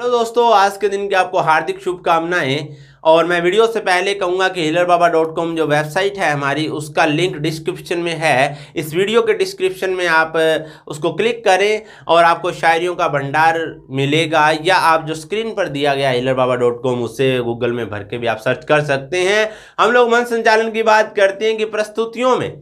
Hello दोस्तों, आज के दिन की आपको हार्दिक शुभकामनाएं। और मैं वीडियो से पहले कहूँगा कि healerbaba.com जो वेबसाइट है हमारी, उसका लिंक डिस्क्रिप्शन में है। इस वीडियो के डिस्क्रिप्शन में आप उसको क्लिक करें और आपको शायरियों का भंडार मिलेगा, या आप जो स्क्रीन पर दिया गया healerbaba.com उसे गूगल में भर के भी आप सर्च कर सकते हैं। हम लोग मंच संचालन की बात करते हैं कि प्रस्तुतियों में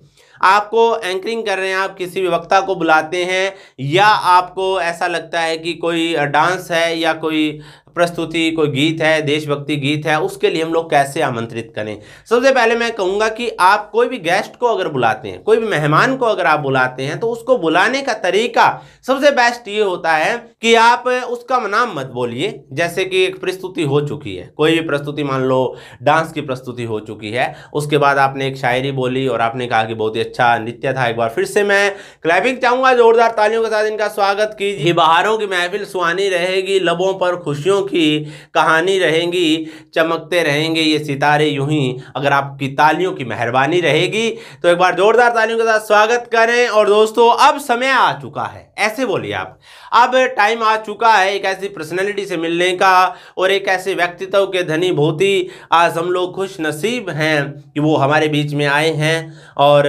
आपको एंकरिंग कर रहे हैं, आप किसी भी वक्ता को बुलाते हैं या आपको ऐसा लगता है कि कोई डांस है या कोई प्रस्तुति, कोई गीत है, देशभक्ति गीत है, उसके लिए हम लोग कैसे आमंत्रित करें। सबसे पहले मैं कहूँगा कि आप कोई भी गेस्ट को अगर बुलाते हैं, कोई भी मेहमान को अगर आप बुलाते हैं, तो उसको बुलाने का तरीका सबसे बेस्ट ये होता है कि आप उसका नाम मत बोलिए। जैसे कि एक प्रस्तुति हो चुकी है, कोई भी प्रस्तुति, मान लो डांस की प्रस्तुति हो चुकी है, उसके बाद आपने एक शायरी बोली और आपने कहा कि बहुत ही अच्छा नृत्य था। एक बार फिर से मैं क्लैपिंग चाहूँगा, जोरदार तालियों के साथ इनका स्वागत कीजिए। बहारों की महफिल सुहानी रहेगी, लबों पर खुशियों की कहानी रहेगी, चमकते रहेंगे ये सितारे यूं ही अगर आपकी तालियों की मेहरबानी रहेगी। तो एक बार जोरदार तालियों के साथ स्वागत करें। और दोस्तों, अब समय आ चुका है, ऐसे बोलिए आप, अब टाइम आ चुका है एक ऐसी पर्सनैलिटी से मिलने का और एक ऐसे व्यक्तित्व के धनी बहुत ही आज हम लोग खुश नसीब हैं कि वो हमारे बीच में आए हैं। और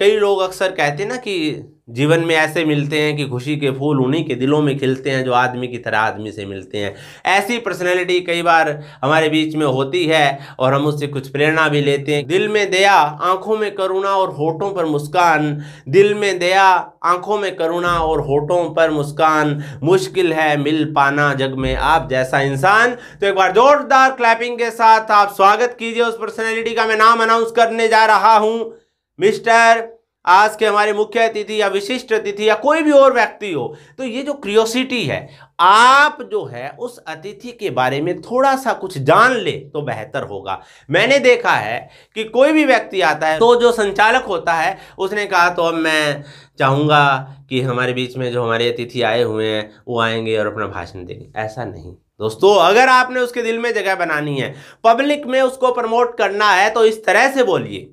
कई लोग अक्सर कहते हैं ना कि जीवन में ऐसे मिलते हैं कि खुशी के फूल उन्हीं के दिलों में खिलते हैं जो आदमी की तरह आदमी से मिलते हैं। ऐसी पर्सनैलिटी कई बार हमारे बीच में होती है और हम उससे कुछ प्रेरणा भी लेते हैं। दिल में दया, आंखों में करुणा और होठों पर मुस्कान, दिल में दया, आंखों में करुणा और होठों पर मुस्कान, मुश्किल है मिल पाना जग में आप जैसा इंसान। तो एक बार जोरदार क्लैपिंग के साथ आप स्वागत कीजिए उस पर्सनैलिटी का। मैं नाम अनाउंस करने जा रहा हूँ। मिस्टर, आज के हमारे मुख्य अतिथि या विशिष्ट अतिथि या कोई भी और व्यक्ति हो, तो ये जो क्यूरियोसिटी है, आप जो है उस अतिथि के बारे में थोड़ा सा कुछ जान ले तो बेहतर होगा। मैंने देखा है कि कोई भी व्यक्ति आता है तो जो संचालक होता है उसने कहा, तो अब मैं चाहूँगा कि हमारे बीच में जो हमारे अतिथि आए हुए हैं वो आएंगे और अपना भाषण देंगे। ऐसा नहीं दोस्तों, अगर आपने उसके दिल में जगह बनानी है, पब्लिक में उसको प्रमोट करना है, तो इस तरह से बोलिए।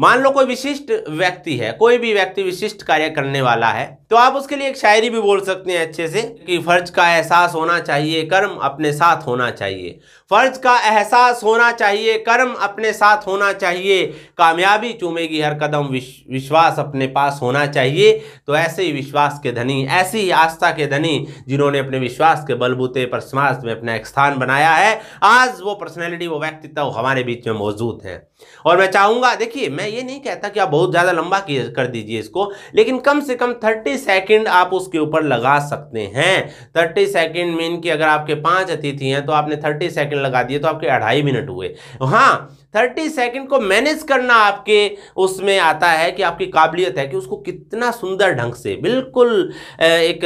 मान लो कोई विशिष्ट व्यक्ति है, कोई भी व्यक्ति विशिष्ट कार्य करने वाला है, तो आप उसके लिए एक शायरी भी बोल सकते हैं अच्छे से कि फर्ज का एहसास होना चाहिए, कर्म अपने साथ होना चाहिए, फर्ज का एहसास होना चाहिए, कर्म अपने साथ होना चाहिए, कामयाबी चूमेगी हर कदम, विश्वास अपने पास होना चाहिए। तो ऐसे ही विश्वास के धनी, ऐसी ही आस्था के धनी, जिन्होंने अपने विश्वास के बलबूते पर समाज में अपना एक स्थान बनाया है, आज वो पर्सनैलिटी, वो व्यक्तित्व हमारे बीच में मौजूद हैं। और मैं चाहूँगा, देखिए मैं ये नहीं कहता कि आप बहुत ज़्यादा लंबा कर दीजिए इसको, लेकिन कम से कम 30 सेकंड आप उसके ऊपर लगा सकते हैं। 30 सेकंड मीन कि अगर आपके 5 अतिथि हैं तो आपने 30 सेकंड लगा दिए तो आपके 2.5 मिनट हुए। हाँ, 30 सेकंड को मैनेज करना आपके उसमें आता है कि आपकी काबिलियत है कि उसको कितना सुंदर ढंग से, बिल्कुल एक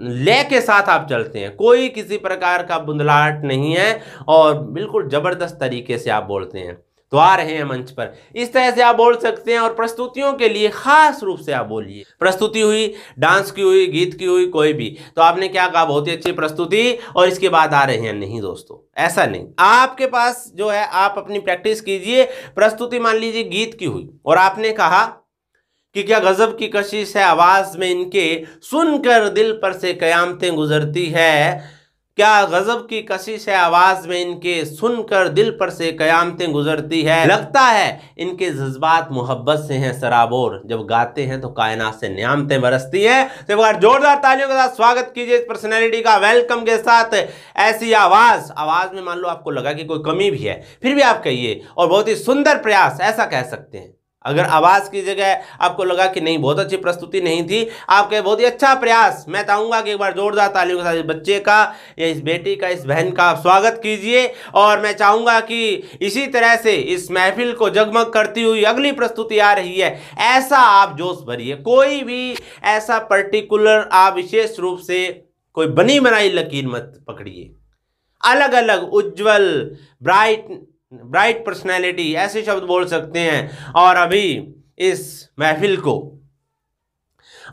लय के साथ आप चलते हैं, कोई किसी प्रकार का बुंदलाहट नहीं है और बिल्कुल ज़बरदस्त तरीके से आप बोलते हैं। तो आ रहे हैं मंच पर, इस तरह से आप बोल सकते हैं। और प्रस्तुतियों के लिए खास रूप से आप बोलिए। प्रस्तुति हुई, डांस की हुई, गीत की हुई, कोई भी, तो आपने क्या कहा, बहुत ही अच्छी प्रस्तुति, और इसके बाद आ रहे हैं। नहीं दोस्तों, ऐसा नहीं। आपके पास जो है, आप अपनी प्रैक्टिस कीजिए। प्रस्तुति मान लीजिए गीत की हुई और आपने कहा कि क्या गजब की कशिश है आवाज़ में इनके, सुनकर दिल पर से कयामतें गुजरती है, क्या गजब की कशिश है आवाज़ में इनके, सुनकर दिल पर से कयामतें गुजरती है, लगता है इनके जज्बात मोहब्बत से हैं सराबोर, जब गाते हैं तो कायनात से नियामतें बरसती हैं। तो एक बार जोरदार तालियों के साथ स्वागत कीजिए इस पर्सनैलिटी का, वेलकम के साथ। ऐसी आवाज़ में मान लो आपको लगा कि कोई कमी भी है, फिर भी आप कहिए, और बहुत ही सुंदर प्रयास, ऐसा कह सकते हैं। अगर आवाज़ की जगह आपको लगा कि नहीं, बहुत अच्छी प्रस्तुति नहीं थी, आपके बहुत ही अच्छा प्रयास, मैं चाहूँगा कि एक बार जोरदार तालियों के साथ इस बच्चे का या इस बेटी का, इस बहन का स्वागत कीजिए। और मैं चाहूँगा कि इसी तरह से इस महफिल को जगमग करती हुई अगली प्रस्तुति आ रही है, ऐसा आप जोश भरिए। कोई भी ऐसा पर्टिकुलर आप विशेष रूप से कोई बनी बनाई लकीर मत पकड़िए। अलग अलग, उज्ज्वल, ब्राइट पर्सनैलिटी, ऐसे शब्द बोल सकते हैं। और अभी इस महफिल को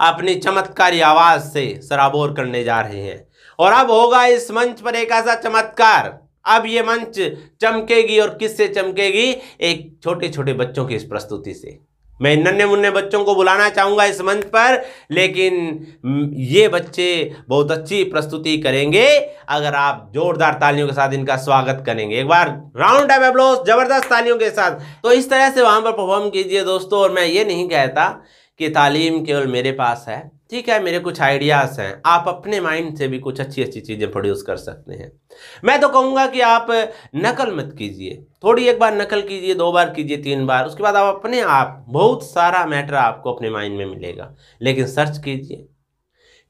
अपनी चमत्कारी आवाज़ से सराबोर करने जा रहे हैं। और अब होगा इस मंच पर एक ऐसा चमत्कार, अब ये मंच चमकेगी। और किससे चमकेगी? एक छोटे छोटे बच्चों की इस प्रस्तुति से। मैं नन्हे मुन्ने बच्चों को बुलाना चाहूँगा इस मंच पर, लेकिन ये बच्चे बहुत अच्छी प्रस्तुति करेंगे अगर आप जोरदार तालियों के साथ इनका स्वागत करेंगे। एक बार राउंड ऑफ एप्लॉज जबरदस्त तालियों के साथ। तो इस तरह से वहाँ पर परफॉर्म कीजिए दोस्तों। और मैं ये नहीं कहता कि तालीम केवल मेरे पास है, ठीक है, मेरे कुछ आइडियाज़ हैं, आप अपने माइंड से भी कुछ अच्छी अच्छी चीज़ें प्रोड्यूस कर सकते हैं। मैं तो कहूँगा कि आप नकल मत कीजिए, थोड़ी एक बार नकल कीजिए, 2 बार कीजिए, 3 बार, उसके बाद आप अपने आप बहुत सारा मैटर आपको अपने माइंड में मिलेगा। लेकिन सर्च कीजिए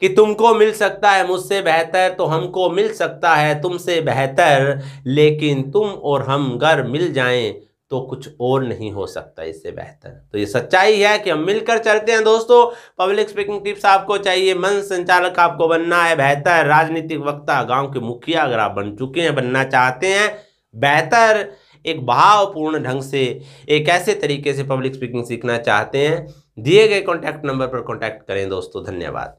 कि तुमको मिल सकता है मुझसे बेहतर, तो हमको मिल सकता है तुमसे बेहतर, लेकिन तुम और हम अगर मिल जाएं तो कुछ और नहीं हो सकता इससे बेहतर। तो ये सच्चाई है कि हम मिलकर चलते हैं दोस्तों। पब्लिक स्पीकिंग टिप्स आपको चाहिए, मंच संचालक आपको बनना है, बेहतर राजनीतिक वक्ता, गांव के मुखिया अगर आप बन चुके हैं, बनना चाहते हैं बेहतर, एक भावपूर्ण ढंग से, एक ऐसे तरीके से पब्लिक स्पीकिंग सीखना चाहते हैं, दिए गए कॉन्टैक्ट नंबर पर कॉन्टैक्ट करें दोस्तों। धन्यवाद।